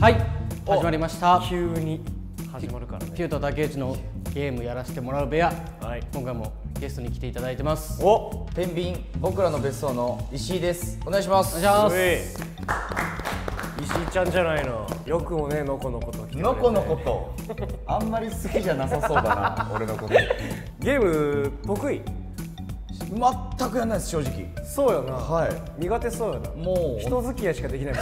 はい、始まりました。急に始まるからね。ティーと竹内のゲームやらせてもらう部屋。はい、今回もゲストに来ていただいてます。お、天秤僕らの別荘の石井です。お願いします。お願いします。石井ちゃんじゃないの。よくもね、のこのこと来てくれて。のこのこと。あんまり好きじゃなさそうだな、俺のこと。ゲーム得意？全くやんないです、正直。そうよな、はい、苦手そうよな、もう人付き合いしかできない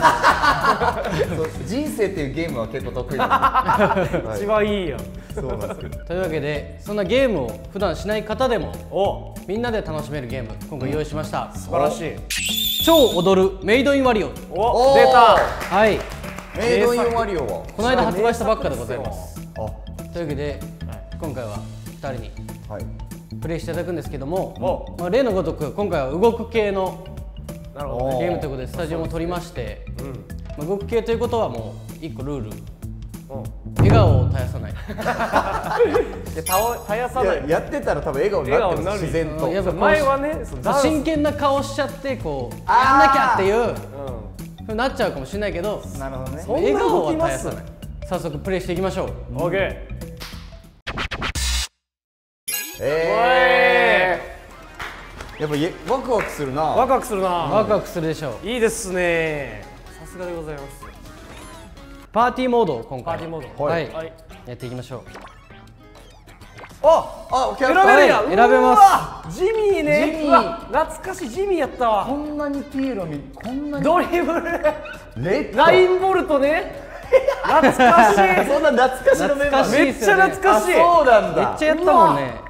人生っていうゲームは結構得意なの一番いいやん。そうなんですけど、というわけで、そんなゲームを普段しない方でもみんなで楽しめるゲーム、今回用意しました。素晴らしい。超踊るメイドインワリオ。お、出た。はい、メイドインワリオはこの間発売したばっかでございます。というわけで、今回は2人にプレイしていただくんですけども、まあ例のごとく今回は動く系のゲームということでスタジオも取りまして、動く系ということはもう1個ルール、笑顔を絶やさない。絶やさない。やってたら多分笑顔になってます、自然と。前はね、真剣な顔しちゃってこうやんなきゃっていうふうになっちゃうかもしれないけど、笑顔は絶やさない。早速プレイしていきましょう。 OK。やっぱりワクワクするな。ワクワクするな。ワクワクするでしょう。いいですね。さすがでございます。パーティーモードを今回やっていきましょう。あ、選べるや。選べます。ジミーね。懐かしい、ジミーやったわ。こんなにピエロにこんなにドリブル、ラインボルトね。懐かしい。そんな懐かしのメンバーめっちゃ懐かしい。そうなんだ、めっちゃやったもんね。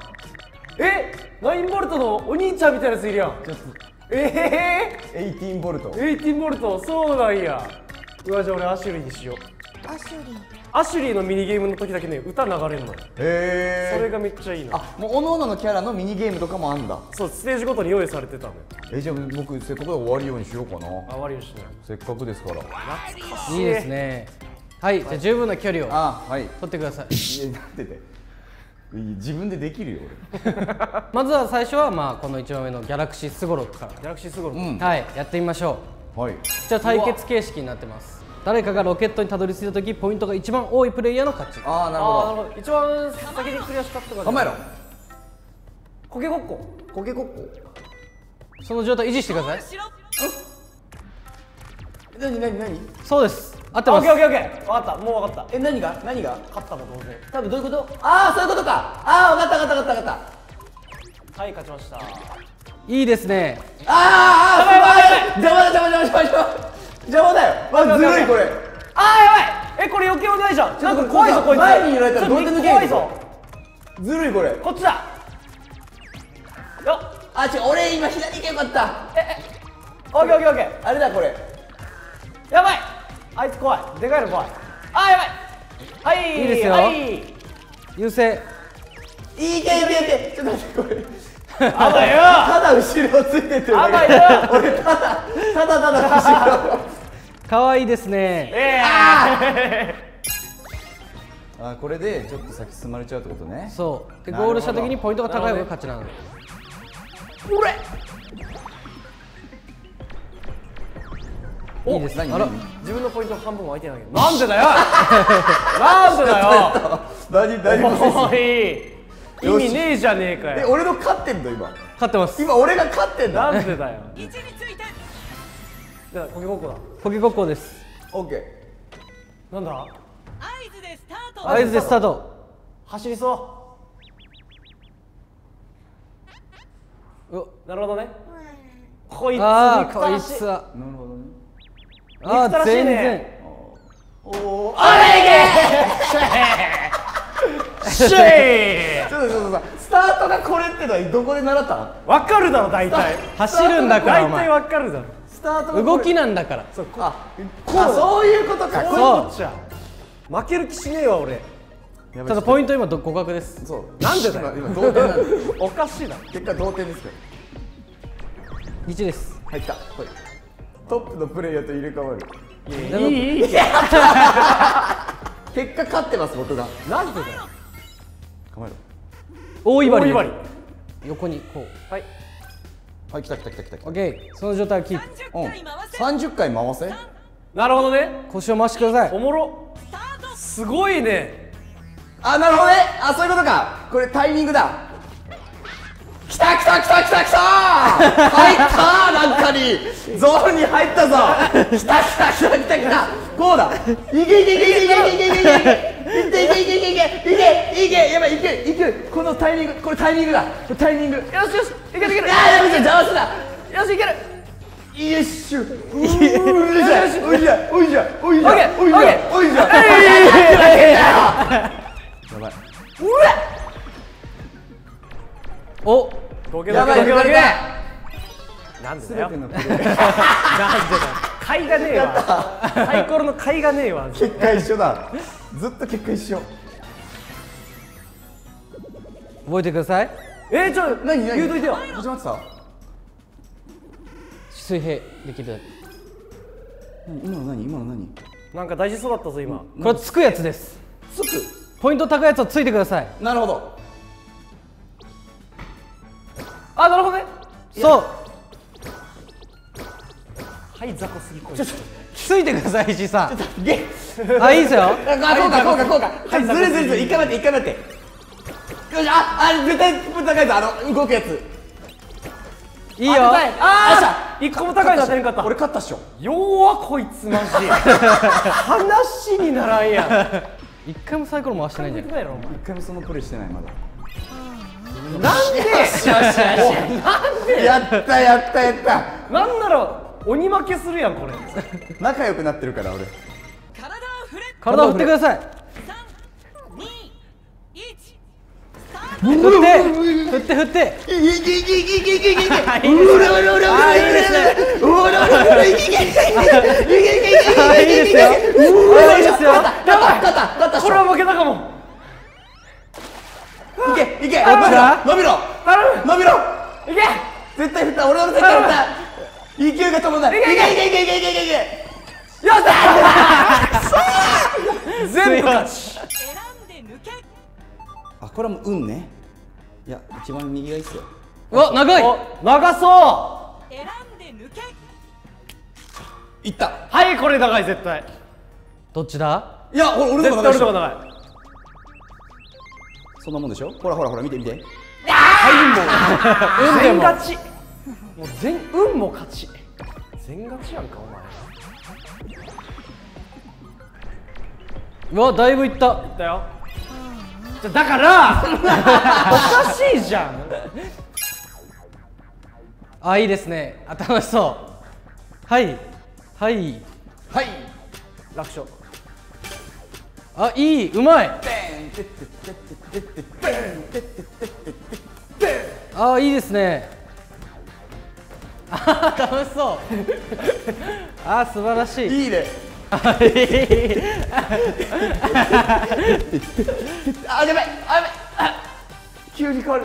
え、ナインボルトのお兄ちゃんみたいなやついるやん。18ボルト。18ボルト、そうなんや。うわ、じゃあ俺アシュリーにしよう。アシュリー。アシュリーのミニゲームの時だけね、歌流れるの。へえ。それがめっちゃいいな。あ、もう各々のキャラのミニゲームとかもあんだ。そう、ステージごとに用意されてたの。じゃあ僕せっかくで終わりようにしようかな。終わりようしない。せっかくですから。懐かしい。いいですね。はい、じゃあ十分な距離を。あ、はい。取ってください。いや、なんでだよ。自分でできるよ俺。まずは最初はまあこの一番上のギャラクシースゴロクから。ギャラクシースゴロク、はい、やってみましょう。はい、じゃあ対決形式になってます。誰かがロケットにたどり着いた時、ポイントが一番多いプレイヤーの勝ち。ああ、なるほど。一番先にクリアしたってこと。構えろ。コケコッコ。コケコッコ。その状態維持してください。何何何。そうです、合ってます。オッケーオッケーオッケー。分かった、もう分かった。何が何が。勝ったの当然。多分どういうこと。ああ、そういうことか。ああ、分かった分かった分かった。はい、勝ちました。いいですね。ああ、やばいやばい、邪魔だよ。まずるいこれ。ああ、やばい。え、これ余計おないじゃん。なんか怖いぞこいつ。前に揺られたらどうやって抜けるぞ。ずるいこれ。こっちだよっ。あ、違う、俺今左行けよかった。オッケーオッケーオッケー。あれだこれ。やばい、あいつ怖い、でかいの怖い。あー、やばい。はい、いいですよ、優勢。いいけいけいけ。ちょっと待って、これあばよ。ただ後ろをついててる。あばよ。俺ただ後ろ。可愛いですね。あ、これでちょっと先進まれちゃうってことね。そうで、ゴールした時にポイントが高い方が勝ちなの。これいいです。何？自分のポイント半分も空いてないけど。なんでだよ。なんでだよ。大丈夫。意味ねえじゃねえかよ。俺の勝ってんの今。勝ってます。今俺が勝ってんだ。なんでだよ。位置について。じゃあコケコッコだ。コケコッコです。オッケー。なんだ？合図でスタート。合図でスタート。走りそう。なるほどね。こいつ。ああ、こいつは。なるほどね。ああ、全然。おお、あれ、シェイシェイ。ちょっとさ、スタートがこれってのはどこで習ったの？わかるだろ大体。走るんだからお前。大体わかるだろ。スタート動きなんだから。あ、そういうことか。そう。負ける気しねえわ俺。ただポイント今互角です。そう。なんでだよ。今同点なんです。おかしいな。結果同点ですよ。1です。入った。これ。トップのプレイヤーと入れ替わる。いい結果勝ってます僕が。なんでだよ。構えろ。大威張り。横にこう。はい。はい、来た来た来た来た。オッケー。その状態をキープ。30回回せ。なるほどね。腰を回してください。おもろ、すごいね。あ、なるほどね。あ、そういうことか。これタイミングだ。きたきたきたきたきたー入ったー、なんかにゾーンに入ったぞ。きたきたきたきたきた、こうだ。いけいけいけいけいけいけいけいけいけいけいけいけいけいけ、やばい、いけいけ、このタイミング、これタイミングだ、これタイミング。よしよし、いけるいける。ああ、やめて、邪魔すな。よし、いける。よっしゅ、おいしゃおいしゃおいしゃおいしゃおいしゃおいしゃ、やばい。うわっ、お、やばい、抜かれた。なんでだよ。なんでだよ。買いがねえわ。サイコロの買いがねえわ。結果一緒だ。ずっと結果一緒。覚えてください。ちょっと何言うといてよ。始まってた。水平できる。今の何？今の何？なんか大事そうだったぞ今。これつくやつです。つく。ポイント高いやつをついてください。なるほど。あ、なるほどね。そう。はい、雑魚すぎこい。ちょっとついてください、石井さん。あ、いいですよ。あ、こうか、こうか、こうか。はい、ずれずれずれ、一回待って、一回待って。よし、あ、絶対高いぞ、動くやつ。いいよ。ああ、一個も高いの当たれんかった。俺勝ったっしょ。弱こいつマジ。話にならんやん。一回もサイコロ回してないんじゃない？一回もそのプレイしてないまだ。なんでやったやったやった。なんなら鬼負けするやんこれ。仲良くなってるから俺。体を振ってください。振って振って振って、これは負けたかも。いけいけ、伸びろ伸びろ、いけ、絶対振った、俺の絶対振った、勢いが止まんない、いけいけいけいけいけいけ、よっしゃー、全部勝ち。あ、これはもう運ね。いや、一番右がいいっすよ。うわ、長い、長そう、選んで抜け、いった。はい、これ長い絶対。どっちだ？いや、俺の方が長い。そんなもんでしょ。ほらほらほら見て見て。はい、運も全勝ち。もう全運も勝ち。全勝ちやんかお前。うわ、だいぶいった。いったよ。じゃだからおかしいじゃん。あ、いいですね。楽しそう。はいはいはい。楽勝。あ、いい、うまい。ああ、いいですね。ああ、楽しそう。ああ、素晴らしい。いいね。あ、やばい、やばい、急に変わる。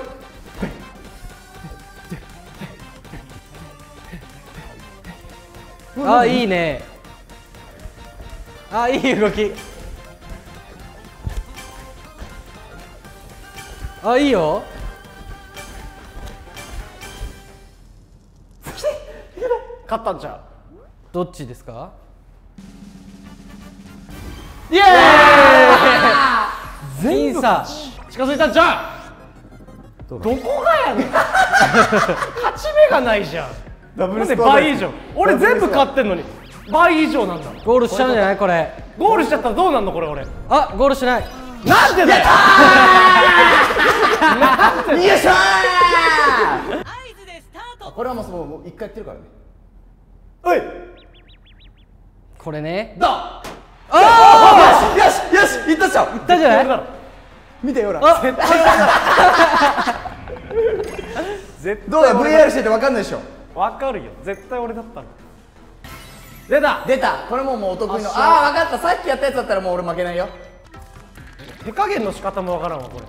ああ、いいね。ああ、いい動き。あ、いいよ。勝ったんちゃう。どっちですか。イエーイ。全員さ、近づいたんちゃう。どこがやねん。勝ち目がないじゃん。ダブルスコア倍以上。俺全部勝ってんのに倍以上なんだ。ゴールしちゃうんじゃないこれ。ゴールしちゃったらどうなんのこれ俺。あ、ゴールしない。なんでだよ。よいしょー。これはもう一回やってるからね。おい、これね。どう。あ、よしよし、いったじゃん。いったじゃない。見てよ、ほら、絶対俺だ。どうだ、 VR してて分かんないでしょ。分かるよ、絶対俺だったの。出た出た、これももうお得意の。ああ、分かった、さっきやったやつだったらもう俺負けないよ。手加減の仕方もわからんわこれ。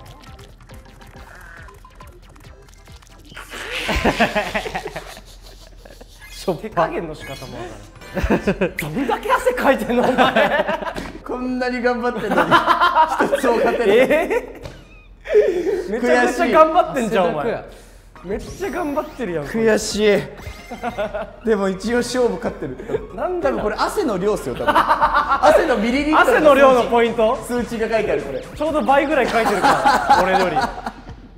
手加減の仕方もわからん。どんだけ汗かいてんのお前。こんなに頑張ってんのに一つも勝てない。めちゃめちゃ頑張ってんじゃんお前。めっちゃ頑張ってるやん。悔しい。でも一応勝負勝ってる。なんだろうこれ汗の量っすよ多分。汗のビリリット。汗の量のポイント。数値が書いてあるこれ。ちょうど倍ぐらい書いてるから。俺より。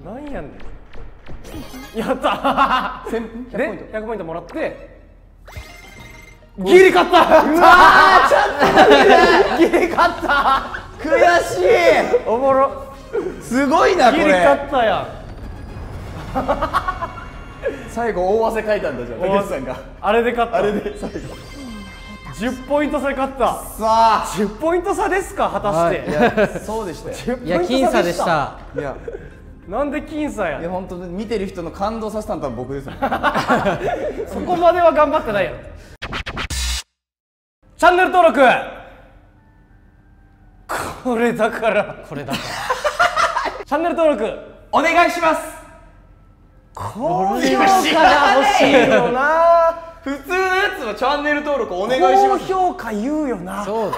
なんやねん。やった。100ポイントもらって。ギリ勝った。うわーちゃんとギリ勝った。悔しい。おもろ。すごいなこれ。ギリ勝ったやん。最後大汗かいたんだじゃん。竹内さんがあれで勝った。あれで最後10ポイント差で勝った。さあ10ポイント差ですか果たして。そうでしたよ。いや僅差でした。いやなんで僅差や。いや本当に見てる人の感動させたの多分僕です。そこまでは頑張ってないやん。チャンネル登録これだからチャンネル登録お願いします。高評価が欲しいよな。普通のやつはチャンネル登録お願いします。高評価言うよな。そう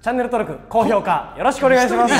チャンネル登録高評価よろしくお願いします。